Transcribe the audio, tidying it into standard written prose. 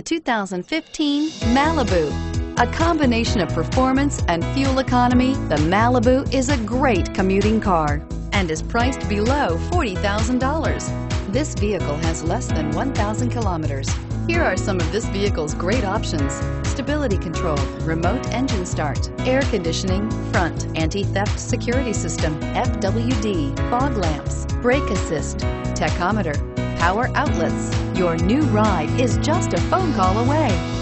The 2015 Malibu. A combination of performance and fuel economy, the Malibu is a great commuting car and is priced below $40,000. This vehicle has less than 1,000 kilometers. Here are some of this vehicle's great options: stability control, remote engine start, air conditioning, front anti-theft security system, FWD, fog lamps, brake assist, tachometer, power outlets. Your new ride is just a phone call away.